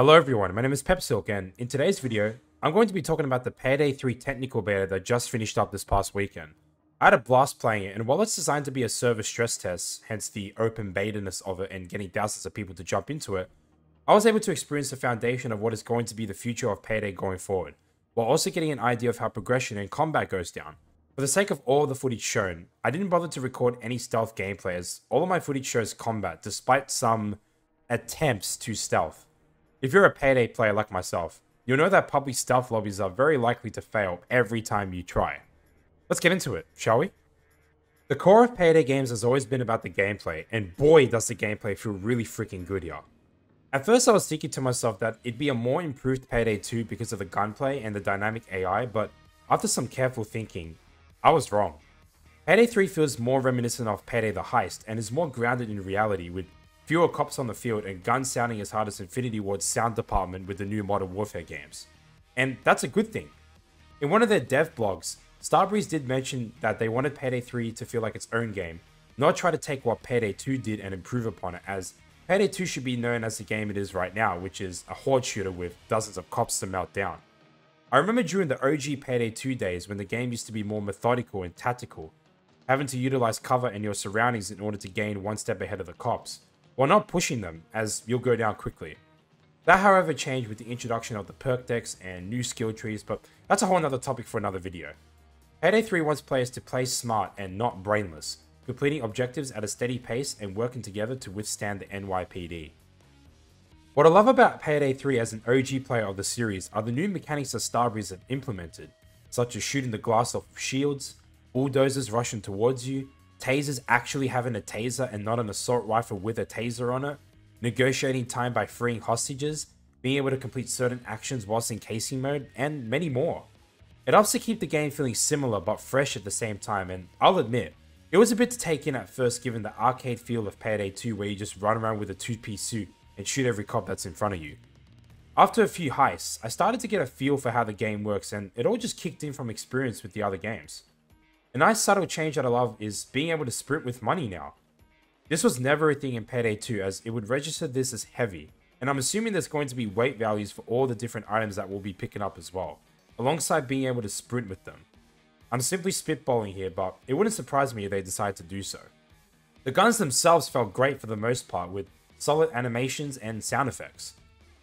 Hello everyone, my name is PepSilk, and in today's video, I'm going to be talking about the Payday 3 technical beta that just finished up this past weekend. I had a blast playing it, and while it's designed to be a server stress test, hence the open beta-ness of it and getting thousands of people to jump into it, I was able to experience the foundation of what is going to be the future of Payday going forward, while also getting an idea of how progression and combat goes down. For the sake of all the footage shown, I didn't bother to record any stealth gameplay as all of my footage shows combat, despite some attempts to stealth. If you're a Payday player like myself, you'll know that public stealth lobbies are very likely to fail every time you try. Let's get into it, shall we? The core of Payday games has always been about the gameplay, and boy does the gameplay feel really freaking good here. At first I was thinking to myself that it'd be a more improved Payday 2 because of the gunplay and the dynamic AI, but after some careful thinking, I was wrong. Payday 3 feels more reminiscent of Payday the Heist and is more grounded in reality with fewer cops on the field and guns sounding as hard as Infinity Ward's sound department with the new Modern Warfare games. And that's a good thing. In one of their dev blogs, Starbreeze did mention that they wanted Payday 3 to feel like its own game, not try to take what Payday 2 did and improve upon it, as Payday 2 should be known as the game it is right now, which is a horde shooter with dozens of cops to melt down. I remember during the OG Payday 2 days when the game used to be more methodical and tactical, having to utilize cover and your surroundings in order to gain one step ahead of the cops, while not pushing them, as you'll go down quickly. That however changed with the introduction of the perk decks and new skill trees, but that's a whole nother topic for another video. Payday 3 wants players to play smart and not brainless, completing objectives at a steady pace and working together to withstand the NYPD. What I love about Payday 3 as an OG player of the series are the new mechanics that Starbreeze have implemented, such as shooting the glass off shields, bulldozers rushing towards you, tasers actually having a taser and not an assault rifle with a taser on it, negotiating time by freeing hostages, being able to complete certain actions whilst in casing mode, and many more. It helps to keep the game feeling similar but fresh at the same time, and I'll admit, it was a bit to take in at first given the arcade feel of Payday 2 where you just run around with a two-piece suit and shoot every cop that's in front of you. After a few heists, I started to get a feel for how the game works and it all just kicked in from experience with the other games. A nice subtle change that I love is being able to sprint with money now. This was never a thing in Payday 2 as it would register this as heavy, and I'm assuming there's going to be weight values for all the different items that we'll be picking up as well, alongside being able to sprint with them. I'm simply spitballing here, but it wouldn't surprise me if they decide to do so. The guns themselves felt great for the most part with solid animations and sound effects.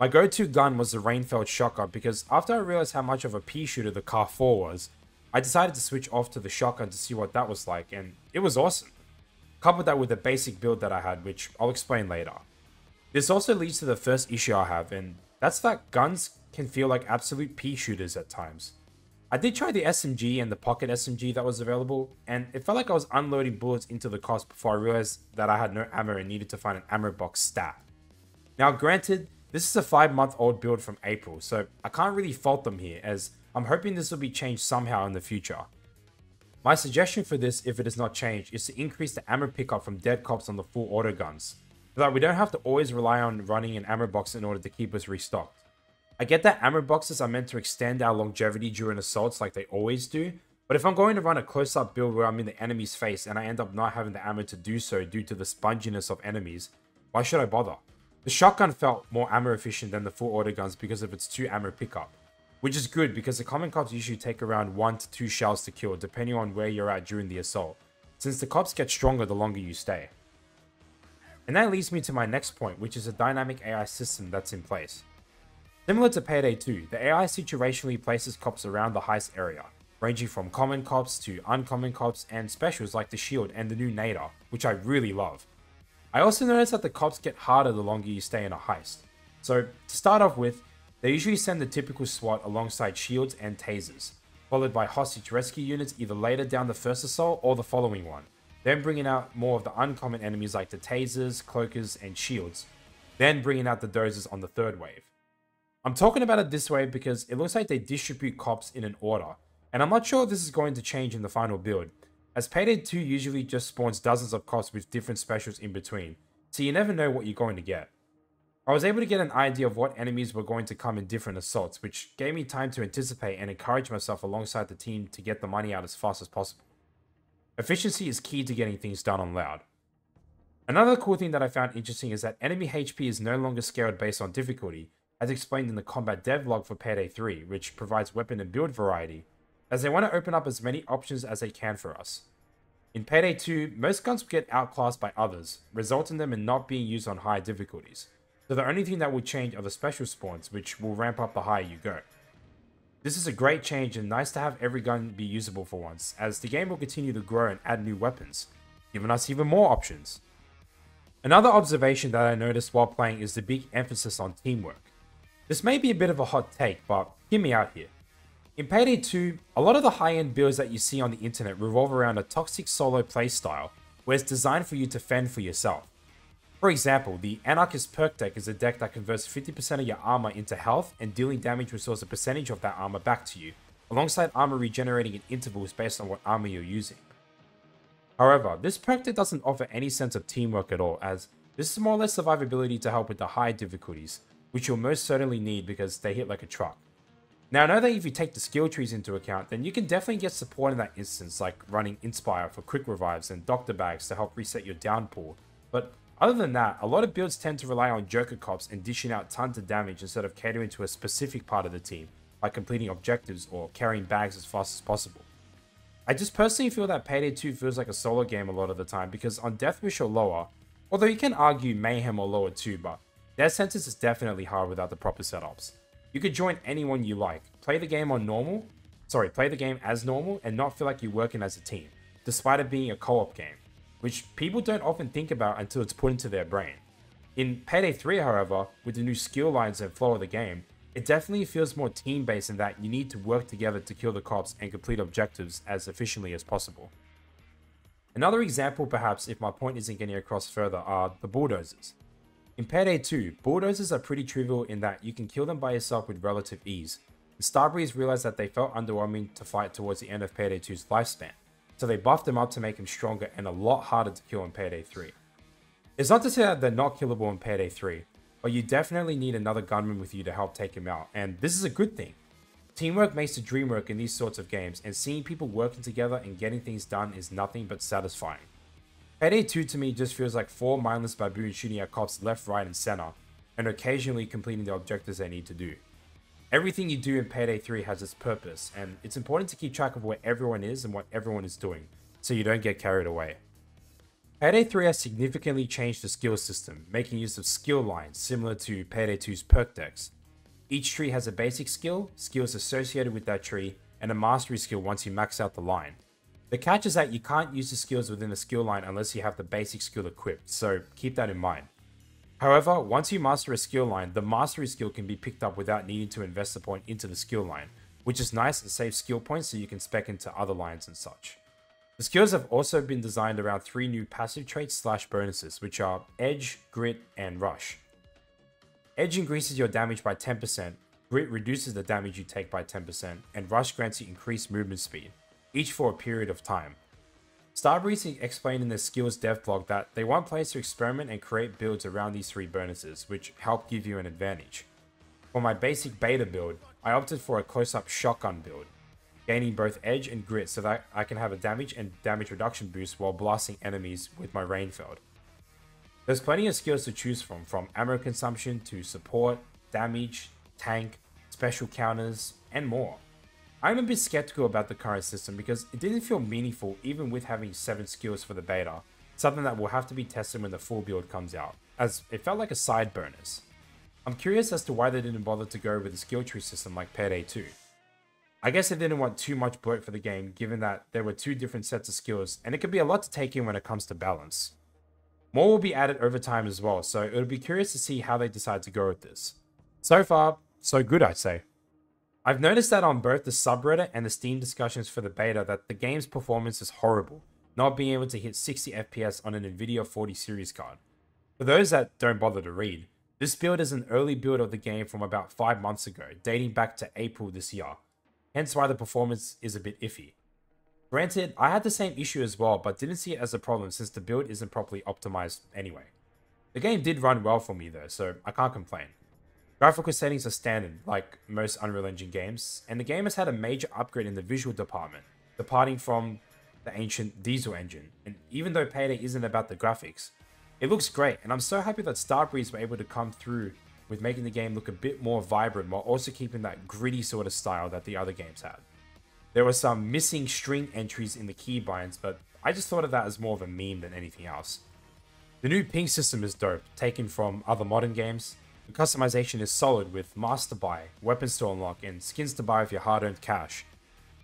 My go-to gun was the Reinfeld shotgun because after I realized how much of a pea shooter the Car 4 was, I decided to switch off to the shotgun to see what that was like, and it was awesome. Coupled that with the basic build that I had, which I'll explain later. This also leads to the first issue I have, and that's that guns can feel like absolute pea shooters at times. I did try the SMG and the pocket SMG that was available, and it felt like I was unloading bullets into the cost before I realized that I had no ammo and needed to find an ammo box stat. Now granted, this is a 5-month-old build from April, so I can't really fault them here as I'm hoping this will be changed somehow in the future. My suggestion for this, if it is not changed, is to increase the ammo pickup from dead cops on the full auto guns, so that we don't have to always rely on running an ammo box in order to keep us restocked. I get that ammo boxes are meant to extend our longevity during assaults like they always do, but if I'm going to run a close-up build where I'm in the enemy's face and I end up not having the ammo to do so due to the sponginess of enemies, why should I bother? The shotgun felt more ammo efficient than the full auto guns because of its 2 ammo pickup. Which is good because the common cops usually take around 1 to 2 shells to kill depending on where you're at during the assault, since the cops get stronger the longer you stay. And that leads me to my next point, which is a dynamic AI system that's in place. Similar to Payday 2, the AI situationally places cops around the heist area, ranging from common cops to uncommon cops and specials like the shield and the new nader, which I really love. I also noticed that the cops get harder the longer you stay in a heist. So to start off with, they usually send the typical SWAT alongside shields and tasers, followed by hostage rescue units either later down the first assault or the following one, then bringing out more of the uncommon enemies like the tasers, cloakers, and shields, then bringing out the dozers on the third wave. I'm talking about it this way because it looks like they distribute cops in an order, and I'm not sure if this is going to change in the final build, as Payday 2 usually just spawns dozens of cops with different specials in between, so you never know what you're going to get. I was able to get an idea of what enemies were going to come in different assaults, which gave me time to anticipate and encourage myself alongside the team to get the money out as fast as possible. Efficiency is key to getting things done on loud. Another cool thing that I found interesting is that enemy HP is no longer scaled based on difficulty, as explained in the combat devlog for Payday 3, which provides weapon and build variety, as they want to open up as many options as they can for us. In Payday 2, most guns will get outclassed by others, resulting in them not being used on higher difficulties, so the only thing that will change are the special spawns, which will ramp up the higher you go. This is a great change and nice to have every gun be usable for once, as the game will continue to grow and add new weapons, giving us even more options. Another observation that I noticed while playing is the big emphasis on teamwork. This may be a bit of a hot take, but hear me out here. In Payday 2, a lot of the high-end builds that you see on the internet revolve around a toxic solo playstyle, where it's designed for you to fend for yourself. For example, the Anarchist perk deck is a deck that converts 50% of your armor into health, and dealing damage restores a percentage of that armor back to you, alongside armor regenerating at intervals based on what armor you're using. However, this perk deck doesn't offer any sense of teamwork at all, as this is more or less survivability to help with the high difficulties, which you'll most certainly need because they hit like a truck. Now I know that if you take the skill trees into account, then you can definitely get support in that instance, like running Inspire for quick revives and Doctor Bags to help reset your down pool, but other than that, a lot of builds tend to rely on Joker Cops and dishing out tons of damage instead of catering to a specific part of the team, like completing objectives or carrying bags as fast as possible. I just personally feel that Payday 2 feels like a solo game a lot of the time because on Deathwish or lower, although you can argue Mayhem or lower too, but their census is definitely hard without the proper setups. You could join anyone you like, play the game as normal and not feel like you're working as a team, despite it being a co-op game, which people don't often think about until it's put into their brain. In Payday 3, however, with the new skill lines and flow of the game, it definitely feels more team-based in that you need to work together to kill the cops and complete objectives as efficiently as possible. Another example, perhaps, if my point isn't getting across further, are the bulldozers. In Payday 2, bulldozers are pretty trivial in that you can kill them by yourself with relative ease, and Starbreeze realized that they felt underwhelming to fight towards the end of Payday 2's lifespan, so they buffed them up to make them stronger and a lot harder to kill in Payday 3. It's not to say that they're not killable in Payday 3, but you definitely need another gunman with you to help take him out, and this is a good thing. Teamwork makes the dream work in these sorts of games, and seeing people working together and getting things done is nothing but satisfying. Payday 2 to me just feels like 4 mindless baboons shooting at cops left, right and center, and occasionally completing the objectives they need to do. Everything you do in Payday 3 has its purpose, and it's important to keep track of where everyone is and what everyone is doing, so you don't get carried away. Payday 3 has significantly changed the skill system, making use of skill lines similar to Payday 2's perk decks. Each tree has a basic skill, skills associated with that tree, and a mastery skill once you max out the line. The catch is that you can't use the skills within the skill line unless you have the basic skill equipped, so keep that in mind. However, once you master a skill line, the mastery skill can be picked up without needing to invest a point into the skill line, which is nice and saves skill points so you can spec into other lines and such. The skills have also been designed around 3 new passive traits / bonuses, which are Edge, Grit, and Rush. Edge increases your damage by 10%, Grit reduces the damage you take by 10%, and Rush grants you increased movement speed, each for a period of time. Starbreeze explained in their skills dev blog that they want players to experiment and create builds around these 3 bonuses, which help give you an advantage. For my basic beta build, I opted for a close-up shotgun build, gaining both edge and grit so that I can have a damage and damage reduction boost while blasting enemies with my Reinfeld. There's plenty of skills to choose from ammo consumption to support, damage, tank, special counters, and more. I'm a bit skeptical about the current system because it didn't feel meaningful even with having 7 skills for the beta, something that will have to be tested when the full build comes out, as it felt like a side bonus. I'm curious as to why they didn't bother to go with a skill tree system like Payday 2. I guess they didn't want too much bloat for the game given that there were 2 different sets of skills and it could be a lot to take in when it comes to balance. More will be added over time as well, so it'll be curious to see how they decide to go with this. So far, so good I'd say. I've noticed that on both the subreddit and the Steam discussions for the beta that the game's performance is horrible, not being able to hit 60 FPS on an Nvidia 40 series card. For those that don't bother to read, this build is an early build of the game from about 5 months ago, dating back to April this year, hence why the performance is a bit iffy. Granted, I had the same issue as well, but didn't see it as a problem since the build isn't properly optimized anyway. The game did run well for me though, so I can't complain. Graphical settings are standard, like most Unreal Engine games, and the game has had a major upgrade in the visual department, departing from the ancient Diesel Engine, and even though Payday isn't about the graphics, it looks great, and I'm so happy that Starbreeze were able to come through with making the game look a bit more vibrant while also keeping that gritty sort of style that the other games had. There were some missing string entries in the keybinds, but I just thought of that as more of a meme than anything else. The new ping system is dope, taken from other modern games. The customization is solid with masks to buy, weapons to unlock, and skins to buy with your hard-earned cash.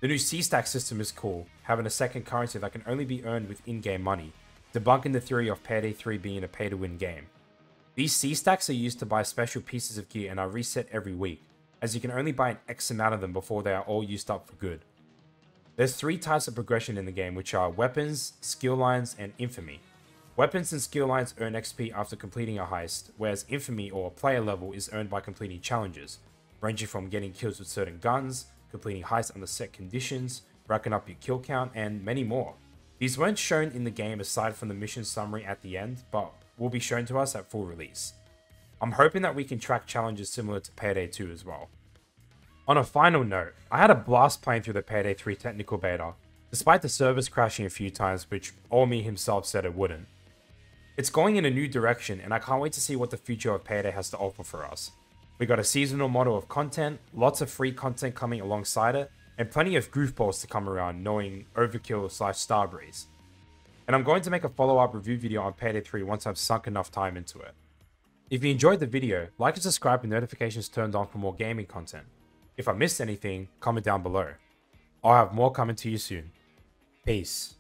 The new C-Stack system is cool, having a second currency that can only be earned with in-game money, debunking the theory of Payday 3 being a pay-to-win game. These C-Stacks are used to buy special pieces of gear and are reset every week, as you can only buy an X amount of them before they are all used up for good. There's three types of progression in the game, which are weapons, skill lines, and infamy. Weapons and skill lines earn XP after completing a heist, whereas infamy or player level is earned by completing challenges, ranging from getting kills with certain guns, completing heists under set conditions, racking up your kill count, and many more. These weren't shown in the game aside from the mission summary at the end, but will be shown to us at full release. I'm hoping that we can track challenges similar to Payday 2 as well. On a final note, I had a blast playing through the Payday 3 technical beta, despite the servers crashing a few times, which Ormi himself said it wouldn't. It's going in a new direction, and I can't wait to see what the future of Payday has to offer for us. We got a seasonal model of content, lots of free content coming alongside it, and plenty of goofballs to come around, knowing Overkill / Starbreeze. And I'm going to make a follow-up review video on Payday 3 once I've sunk enough time into it. If you enjoyed the video, like and subscribe with notifications turned on for more gaming content. If I missed anything, comment down below. I'll have more coming to you soon. Peace.